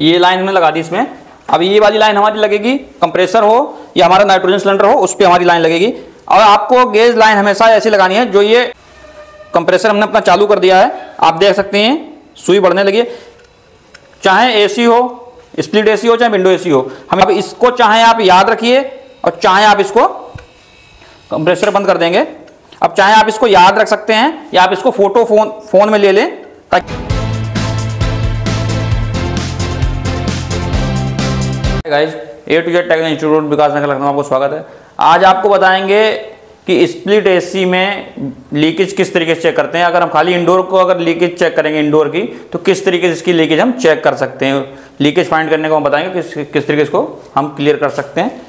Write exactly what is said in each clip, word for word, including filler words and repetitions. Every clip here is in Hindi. ये लाइन हमने लगा दी इसमें। अब ये वाली लाइन हमारी लगेगी कंप्रेसर हो या हमारा नाइट्रोजन सिलेंडर हो, उस पर हमारी लाइन लगेगी। और आपको गेज लाइन हमेशा ऐसी लगानी है, जो ये कंप्रेसर हमने अपना चालू कर दिया है, आप देख सकते हैं सुई बढ़ने लगी है, चाहे एसी हो, स्प्लिट एसी हो, चाहे विंडो एसी हो। हम अब इसको चाहे आप याद रखिए और चाहे आप इसको कंप्रेसर बंद कर देंगे। अब चाहे आप इसको याद रख सकते हैं या आप इसको फोटो फोन फोन में ले लें ताकि। Guys, A to Z technical institute Vikas Nagar Lucknow आपको स्वागत है। आज आपको बताएंगे कि स्प्लिट एसी में लीकेज किस तरीके से चेक करते हैं। अगर हम खाली इंडोर को अगर लीकेज चेक करेंगे इंडोर की, तो किस तरीके से इसकी लीकेज हम चेक कर सकते हैं। लीकेज फाइंड करने को हम बताएंगे किस किस तरीके से इसको हम क्लियर कर सकते हैं।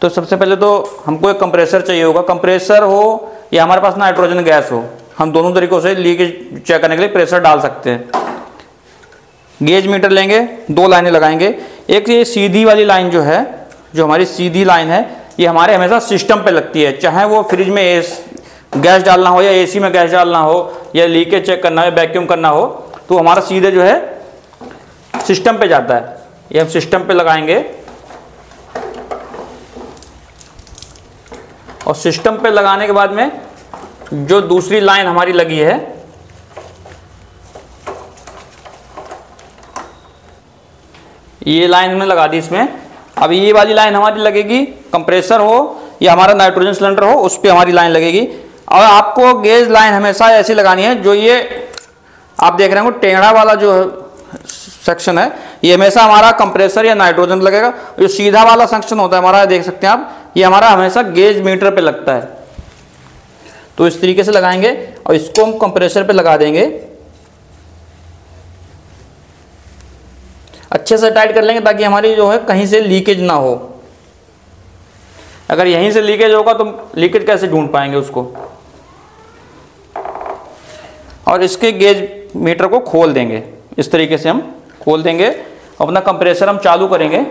तो सबसे पहले तो हमको एक कंप्रेसर चाहिए होगा, कंप्रेसर हो या हमारे पास नाइट्रोजन गैस हो, हम दोनों तरीक़ों से लीकेज चेक करने के लिए प्रेशर डाल सकते हैं। गेज मीटर लेंगे, दो लाइनें लगाएंगे। एक ये सीधी वाली लाइन जो है, जो हमारी सीधी लाइन है, ये हमारे हमेशा सिस्टम पे लगती है, चाहे वो फ्रिज में गैस डालना हो या एसी में गैस डालना हो या लीकेज चेक करना हो या वैक्यूम करना हो, तो हमारा सीधे जो है सिस्टम पे जाता है। ये हम सिस्टम पे लगाएंगे और सिस्टम पे लगाने के बाद में जो दूसरी लाइन हमारी लगी है, ये लाइन हमने लगा दी इसमें। अब ये वाली लाइन हमारी लगेगी कंप्रेसर हो या हमारा नाइट्रोजन सिलेंडर हो, उस पर हमारी लाइन लगेगी। और आपको गेज लाइन हमेशा ऐसी लगानी है, जो ये आप देख रहे हो टेढ़ा वाला जो सेक्शन है, ये हमेशा हमारा कंप्रेसर या नाइट्रोजन लगेगा। जो सीधा वाला सेक्शन होता है हमारा, देख सकते हैं आप, ये हमारा हमेशा गेज मीटर पे लगता है। तो इस तरीके से लगाएंगे और इसको हम कंप्रेसर पे लगा देंगे, अच्छे से टाइट कर लेंगे ताकि हमारी जो है कहीं से लीकेज ना हो। अगर यहीं से लीकेज होगा तो लीकेज कैसे ढूंढ पाएंगे उसको। और इसके गेज मीटर को खोल देंगे, इस तरीके से हम खोल देंगे। अपना कंप्रेसर हम चालू करेंगे,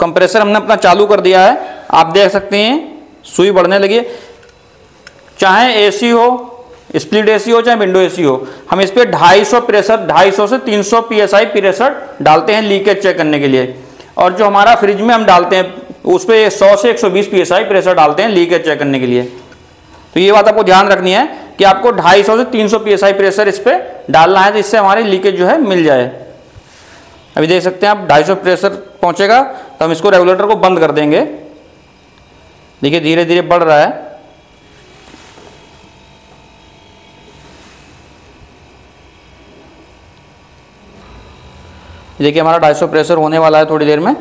कंप्रेसर हमने अपना चालू कर दिया है, आप देख सकते हैं सुई बढ़ने लगी है, चाहे एसी हो, स्प्लिट एसी हो, चाहे विंडो एसी हो। हम इस पर ढाई सौ प्रेशर ढाई सौ से तीन सौ पी एस आई प्रेशर डालते हैं लीकेज चेक करने के लिए। और जो हमारा फ्रिज में हम डालते हैं उस पर सौ से एक सौ बीस पी एस आई प्रेशर डालते हैं लीकेज चेक करने के लिए। तो ये बात आपको ध्यान रखनी है कि आपको ढाई सौ से तीन सौ पी एस आई प्रेशर इस पर डालना है, तो इससे हमारी लीकेज जो है मिल जाए। अभी देख सकते हैं आप, ढाई सौ प्रेशर पहुँचेगा तो हम इसको रेगुलेटर को बंद कर देंगे। देखिए धीरे धीरे बढ़ रहा है। देखिए हमारा ढाई सौ प्रेशर होने वाला है थोड़ी देर में।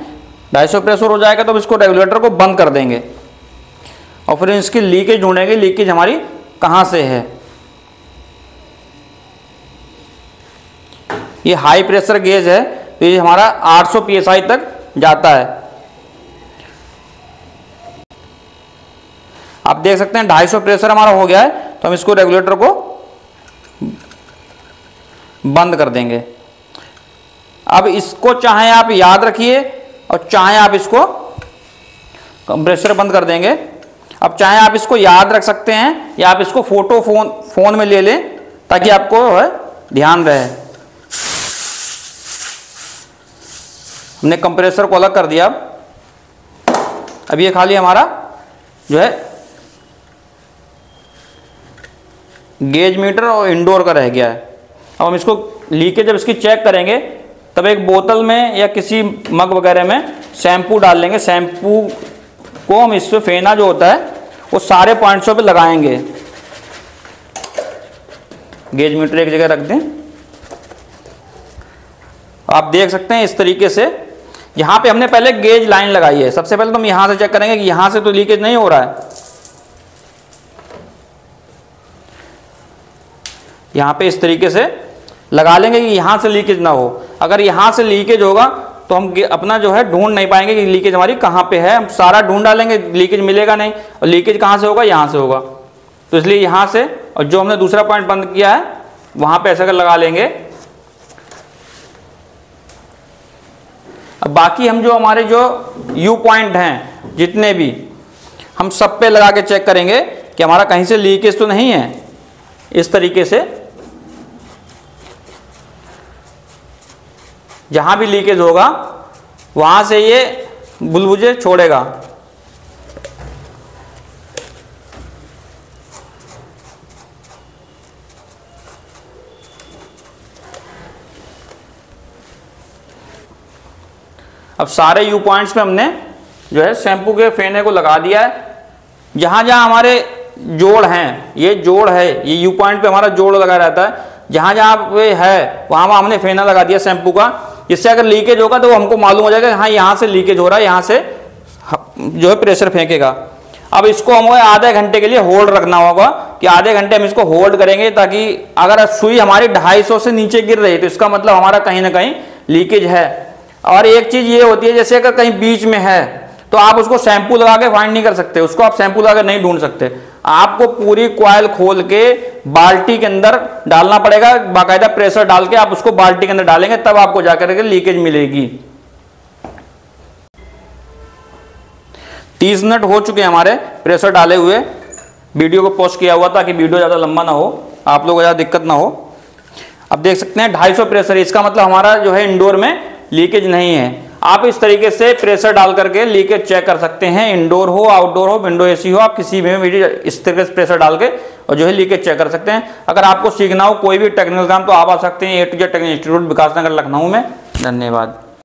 ढाई सौ प्रेशर हो जाएगा तो हम इसको रेगुलेटर को बंद कर देंगे और फिर इसकी लीकेज ढूंढेंगे, लीकेज हमारी कहाँ से है। ये हाई प्रेशर गेज है, तो ये हमारा आठ सौ पीएसआई तक जाता है। आप देख सकते हैं ढाई सौ प्रेशर हमारा हो गया है, तो हम इसको रेगुलेटर को बंद कर देंगे। अब इसको चाहे आप याद रखिए और चाहे आप इसको कंप्रेसर बंद कर देंगे। अब चाहे आप इसको याद रख सकते हैं या आप इसको फोटो फोन फोन में ले लें ताकि आपको ध्यान रहे। हमने कंप्रेसर को अलग कर दिया। अब अब ये खाली हमारा जो है गेज मीटर और इंडोर का रह गया है। अब हम इसको लीकेज जब इसकी चेक करेंगे तब एक बोतल में या किसी मग वगैरह में शैम्पू डाल लेंगे। शैम्पू को हम इस पर फेना जो होता है वो सारे पॉइंट्सों पे लगाएंगे। गेज मीटर एक जगह रख दें। आप देख सकते हैं इस तरीके से, यहाँ पे हमने पहले गेज लाइन लगाई है। सबसे पहले तो हम यहाँ से चेक करेंगे कि यहाँ से तो लीकेज नहीं हो रहा है। यहाँ पे इस तरीके से लगा लेंगे कि यहाँ से लीकेज ना हो। अगर यहाँ से लीकेज होगा तो हम अपना जो है ढूंढ नहीं पाएंगे कि लीकेज हमारी कहाँ पे है। हम सारा ढूंढ डालेंगे, लीकेज मिलेगा नहीं। और लीकेज कहाँ से होगा? यहाँ से होगा। तो इसलिए यहाँ से, और जो हमने दूसरा पॉइंट बंद किया है वहाँ पे ऐसा कर लगा लेंगे। अब बाकी हम जो हमारे जो यू पॉइंट हैं जितने भी, हम सब पे लगा के चेक करेंगे कि हमारा कहीं से लीकेज तो नहीं है। इस तरीके से जहाँ भी लीकेज होगा वहाँ से ये बुलबुले छोड़ेगा। अब सारे यू पॉइंट्स पे हमने जो है शैम्पू के फेने को लगा दिया है। जहाँ जहाँ हमारे जोड़ हैं, ये जोड़ है, ये यू पॉइंट पे हमारा जोड़ लगा रहता है, जहाँ जहाँ पे है वहाँ वहाँ हमने फेना लगा दिया शैम्पू का। इससे अगर लीकेज होगा तो हमको मालूम हो जाएगा हाँ यहाँ से लीकेज हो रहा है, यहाँ से जो है प्रेशर फेंकेगा। अब इसको हमें आधे घंटे के लिए होल्ड रखना होगा कि आधे घंटे हम इसको होल्ड करेंगे, ताकि अगर सुई हमारी ढाई सौ से नीचे गिर रही है तो इसका मतलब हमारा कहीं ना कहीं लीकेज है। और एक चीज़ ये होती है, जैसे अगर कहीं बीच में है तो आप उसको शैम्पू लगा के फाइंड नहीं कर सकते, उसको आप शैम्पू लगा के नहीं ढूंढ सकते, आपको पूरी कॉयल खोल के बाल्टी के अंदर डालना पड़ेगा, बाकायदा प्रेशर डाल के आप उसको बाल्टी के अंदर डालेंगे तब आपको जाकर के लीकेज मिलेगी। तीस मिनट हो चुके हैं हमारे प्रेशर डाले हुए, वीडियो को पॉज किया हुआ ताकि वीडियो ज़्यादा लंबा ना हो, आप लोगों को ज़्यादा दिक्कत ना हो। अब देख सकते हैं ढाई सौ प्रेशर, इसका मतलब हमारा जो है इंडोर में लीकेज नहीं है। आप इस तरीके से प्रेशर डाल करके लीकेज चेक कर सकते हैं, इंडोर हो, आउटडोर हो, विंडो एसी हो, आप किसी में भी इस तरीके से प्रेशर डाल के और जो है लीकेज चेक कर सकते हैं। अगर आपको सीखना हो कोई भी टेक्निकल काम तो आप आ सकते हैं A to Z technical institute, Vikas Nagar, Lucknow में। धन्यवाद।